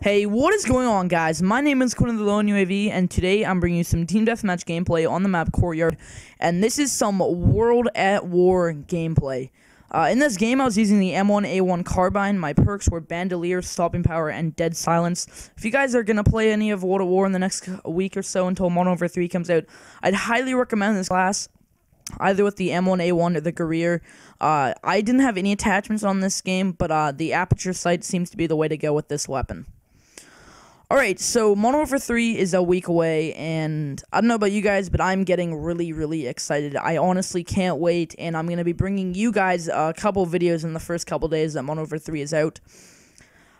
Hey, what is going on, guys? My name is Quinn of the Lone UAV, and today I'm bringing you some Team Deathmatch gameplay on the map Courtyard, and this is some World at War gameplay. In this game, I was using the M1A1 Carbine. My perks were Bandolier, Stopping Power, and Dead Silence. If you guys are going to play any of World at War in the next week or so until Modern Warfare 3 comes out, I'd highly recommend this class, either with the M1A1 or the Guerrier. I didn't have any attachments on this game, but the Aperture Sight seems to be the way to go with this weapon. Alright, so Modern Warfare 3 is a week away, and I don't know about you guys, but I'm getting really, really excited. I honestly can't wait, and I'm going to be bringing you guys a couple videos in the first couple days that Modern Warfare 3 is out.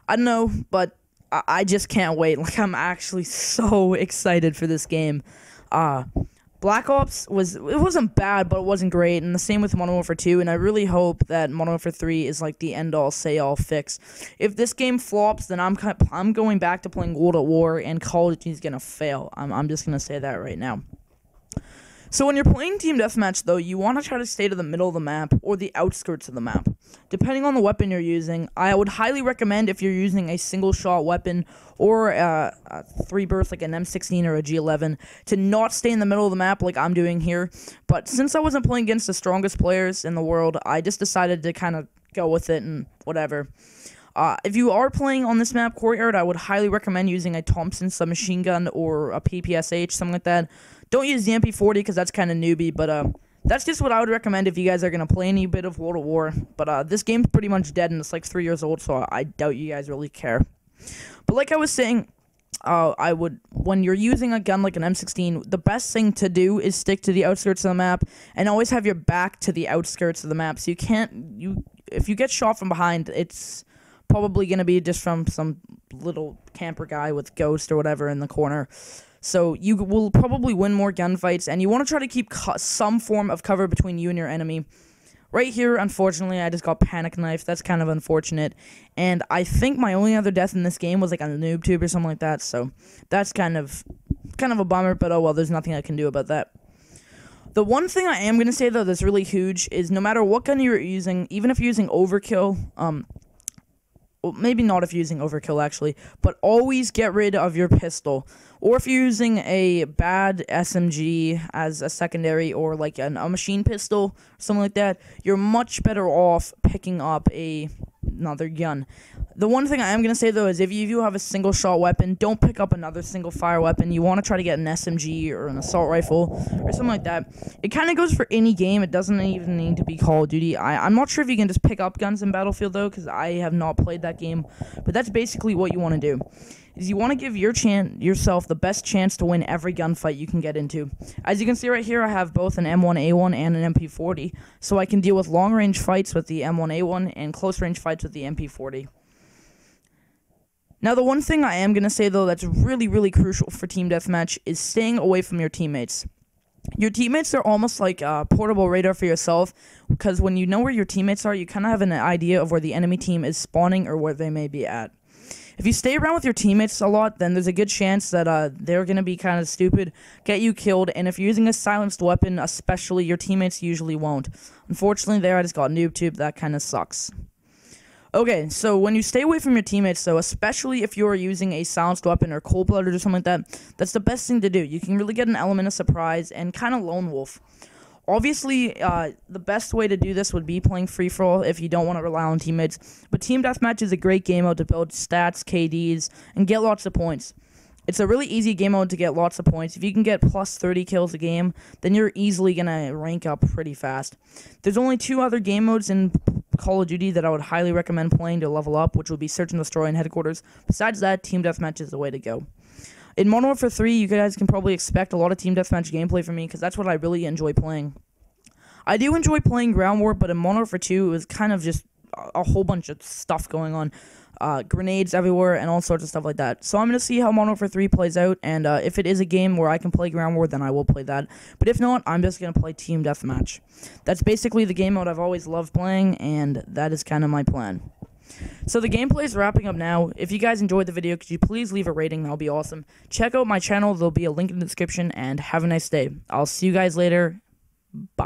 I don't know, but I just can't wait. Like, I'm actually so excited for this game. Black Ops wasn't bad, but it wasn't great, and the same with Modern Warfare 2, and I really hope that Modern Warfare 3 is like the end-all, say-all fix. If this game flops, then I'm going back to playing World at War, and Call of Duty is gonna fail. I'm just gonna say that right now. So when you're playing Team Deathmatch, though, you want to try to stay to the middle of the map or the outskirts of the map. Depending on the weapon you're using, I would highly recommend if you're using a single-shot weapon or a three-burst like an M16 or a G11 to not stay in the middle of the map like I'm doing here. But since I wasn't playing against the strongest players in the world, I just decided to kind of go with it and whatever. If you are playing on this map, Courtyard, I would highly recommend using a Thompson Submachine Gun or a PPSH, something like that. Don't use the MP40 because that's kind of newbie, but that's just what I would recommend if you guys are going to play any bit of World at War. But this game's pretty much dead, and it's like 3 years old, so I doubt you guys really care. But like I was saying, when you're using a gun like an M16, the best thing to do is stick to the outskirts of the map and always have your back to the outskirts of the map. So if you get shot from behind, it's probably going to be just from some little camper guy with ghost or whatever in the corner. So you will probably win more gunfights, and you want to try to keep some form of cover between you and your enemy. Right here, unfortunately, I just got panic knifed. That's kind of unfortunate. And I think my only other death in this game was like on the noob tube or something like that. So that's kind of a bummer, but oh well, there's nothing I can do about that. The one thing I am going to say, though, that's really huge is no matter what gun you're using, even if you're using Overkill, well, maybe not if you're using Overkill, actually, but always get rid of your pistol. Or if you're using a bad SMG as a secondary or like a machine pistol, something like that, you're much better off picking up another gun. The one thing I am going to say, though, is if you have a single-shot weapon, don't pick up another single-fire weapon. You want to try to get an SMG or an assault rifle or something like that. It kind of goes for any game. It doesn't even need to be Call of Duty. I'm not sure if you can just pick up guns in Battlefield, though, because I have not played that game. But that's basically what you want to do, is you want to give yourself the best chance to win every gunfight you can get into. As you can see right here, I have both an M1A1 and an MP40, so I can deal with long-range fights with the M1A1 and close-range fights with the MP40. Now, the one thing I am going to say, though, that's really, really crucial for Team Deathmatch is staying away from your teammates. Your teammates are almost like a portable radar for yourself, because when you know where your teammates are, you kind of have an idea of where the enemy team is spawning or where they may be at. If you stay around with your teammates a lot, then there's a good chance that they're going to be kind of stupid, get you killed, and if you're using a silenced weapon, especially, your teammates usually won't. Unfortunately, there I just got noob tube. That kind of sucks. Okay, so when you stay away from your teammates, though, especially if you're using a silenced weapon or cold-blooded or something like that, that's the best thing to do. You can really get an element of surprise and kind of lone wolf. Obviously, the best way to do this would be playing free-for-all if you don't want to rely on teammates, but Team Deathmatch is a great game mode to build stats, KDs, and get lots of points. It's a really easy game mode to get lots of points. If you can get plus 30 kills a game, then you're easily going to rank up pretty fast. There's only two other game modes in Call of Duty that I would highly recommend playing to level up, which would be Search and Destroy and Headquarters. Besides that, Team Deathmatch is the way to go. In Modern Warfare 3, you guys can probably expect a lot of Team Deathmatch gameplay from me, because that's what I really enjoy playing. I do enjoy playing Ground War, but in Modern Warfare 2, it was kind of just a whole bunch of stuff going on. Grenades everywhere and all sorts of stuff like that. So I'm going to see how Modern Warfare 3 plays out, and if it is a game where I can play Ground War, then I will play that. But if not, I'm just going to play Team Deathmatch. That's basically the game mode I've always loved playing, and that is kind of my plan. So the gameplay is wrapping up now. If you guys enjoyed the video, could you please leave a rating? That'll be awesome. Check out my channel. There'll be a link in the description, and have a nice day. I'll see you guys later. Bye.